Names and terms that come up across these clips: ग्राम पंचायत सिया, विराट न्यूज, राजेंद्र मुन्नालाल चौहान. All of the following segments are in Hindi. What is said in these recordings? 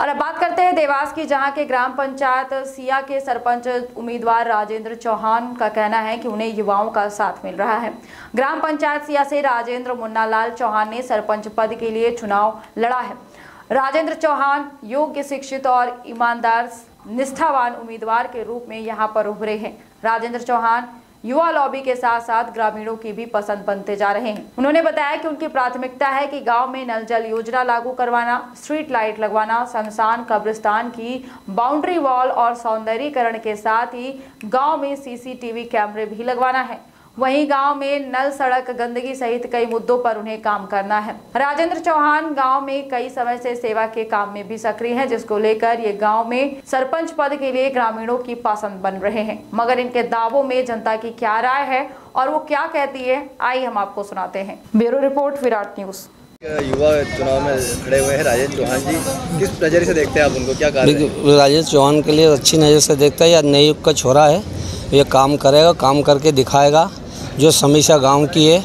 और अब बात करते हैं देवास की, जहां के ग्राम पंचायत सिया के सरपंच उम्मीदवार राजेंद्र चौहान का कहना है कि उन्हें युवाओं का साथ मिल रहा है। ग्राम पंचायत सिया से राजेंद्र मुन्नालाल चौहान ने सरपंच पद के लिए चुनाव लड़ा है। राजेंद्र चौहान योग्य, शिक्षित और ईमानदार निष्ठावान उम्मीदवार के रूप में यहां पर उभरे हैं। राजेंद्र चौहान युवा लॉबी के साथ साथ ग्रामीणों की भी पसंद बनते जा रहे हैं। उन्होंने बताया कि उनकी प्राथमिकता है कि गांव में नल जल योजना लागू करवाना, स्ट्रीट लाइट लगवाना, शमशान कब्रिस्तान की बाउंड्री वॉल और सौंदर्यीकरण के साथ ही गांव में सीसीटीवी कैमरे भी लगवाना है। वहीं गांव में नल, सड़क, गंदगी सहित कई मुद्दों पर उन्हें काम करना है। राजेंद्र चौहान गांव में कई समय से सेवा के काम में भी सक्रिय हैं, जिसको लेकर ये गांव में सरपंच पद के लिए ग्रामीणों की पसंद बन रहे हैं। मगर इनके दावों में जनता की क्या राय है और वो क्या कहती है, आइए हम आपको सुनाते हैं। Bureau report, विराट न्यूज। युवा चुनाव में खड़े हुए हैं राजेंद्र चौहान जी, किस नजर से देखते हैं आप उनको, क्या कारण है? राजेंद्र चौहान के लिए अच्छी नज़र से देखता है, या नए युग का छोरा है, ये काम करेगा, काम करके दिखाएगा। जो समस्या गांव की है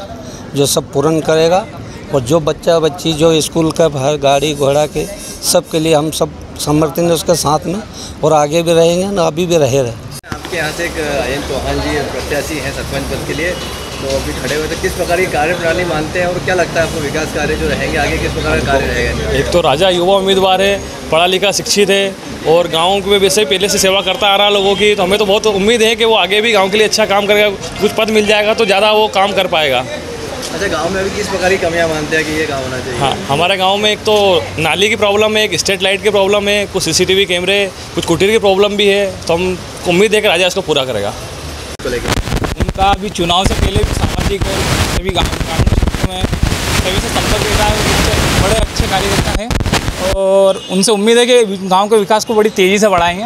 जो सब पूर्ण करेगा, और जो बच्चा बच्ची जो स्कूल का हर गाड़ी घोड़ा के सब के लिए हम सब समर्थन है उसके साथ में, और आगे भी रहेंगे ना, अभी भी रहे। आपके यहाँ से एक राजेंद्र चौहान जी प्रत्याशी हैं सरपंच पद के लिए, तो अभी खड़े हुए थे, किस प्रकार की कार्यप्रणाली मानते हैं और क्या लगता है आपको विकास कार्य जो रहेंगे आगे किस प्रकार के कार्य रहेगा? एक तो राजा युवा उम्मीदवार है, पढ़ा लिखा शिक्षित है और गाँव में वैसे पहले से सेवा करता आ रहा है लोगों की, तो हमें तो बहुत उम्मीद है कि वो आगे भी गाँव के लिए अच्छा काम करेगा, कुछ पद मिल जाएगा तो ज़्यादा वो काम कर पाएगा। अच्छा, गांव में अभी किस प्रकार की कमियां मानते हैं कि ये गांव होना चाहिए? हाँ, हमारे गांव में एक तो नाली की प्रॉब्लम है, एक स्ट्रीट लाइट की प्रॉब्लम है, कुछ सीसीटीवी कैमरे, कुछ कुटीर की प्रॉब्लम भी है, तो हम उम्मीद है कि राजा इसको पूरा करेगा। उनका अभी चुनाव से पहले भी सामाजिक और सभी ग्रामीण क्षेत्रों में सभी से संपर्क देता है, बड़े अच्छे कार्यकर्ता हैं और उनसे उम्मीद है कि गाँव के विकास को बड़ी तेज़ी से बढ़ाएंगे।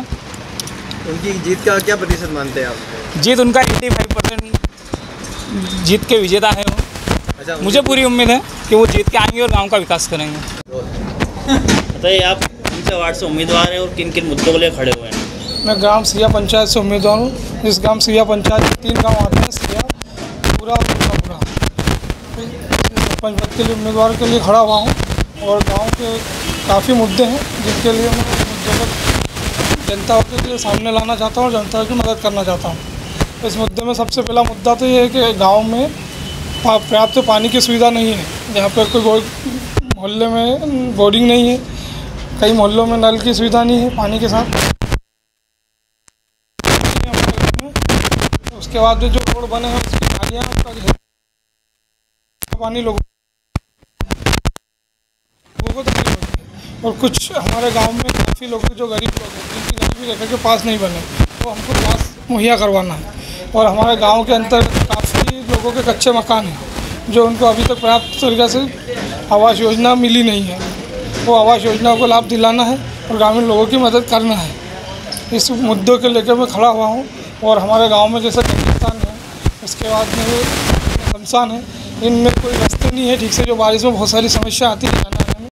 उनकी जीत का क्या प्रतिशत मानते हैं आप? जीत उनका 85% जीत के विजेता है। मुझे पूरी उम्मीद है कि वो जीत के आएंगे और गांव का विकास करेंगे। बताइए, आप कौन से वार्ड से उम्मीदवार हैं और किन किन मुद्दों के लिए खड़े हुए हैं? मैं ग्राम सिया पंचायत से उम्मीदवार हूँ। इस ग्राम सिया पंचायत में 3 गांव आते हैं, सिया पूरा सरपंच पद के लिए उम्मीदवार के लिए खड़ा हुआ हूँ, और गाँव के काफ़ी मुद्दे हैं जिनके लिए मैं मुद्दों को जनता के लिए सामने लाना चाहता हूँ और जनता की मदद करना चाहता हूँ। इस मुद्दे में सबसे पहला मुद्दा तो ये है कि गाँव में पर्याप्त तो पानी की सुविधा नहीं है। यहाँ पर कोई मोहल्ले में बोरिंग नहीं है, कई मोहल्लों में नल की सुविधा नहीं है पानी के साथ। उसके बाद जो रोड बने हैं उसकी नालियाँ, उसका पानी लोगों को तकलीफ होती है, और कुछ हमारे गांव में काफ़ी लोग जो गरीब लोग हैं जिनकी गरीबी रेखा के पास नहीं बने, वो हमको पास मुहैया करवाना है। और हमारे गाँव के अंतर्गत लोगों के कच्चे मकान हैं जो उनको अभी तक पर्याप्त तरीके से आवास योजना मिली नहीं है, वो आवास योजना को लाभ दिलाना है और ग्रामीण लोगों की मदद करना है। इस मुद्दों के लेकर मैं खड़ा हुआ हूँ। और हमारे गांव में जैसे कब्रिस्तान है, उसके बाद में शमशान है, इनमें कोई रास्ते नहीं है ठीक से, जो बारिश में बहुत सारी समस्या आती है आने में,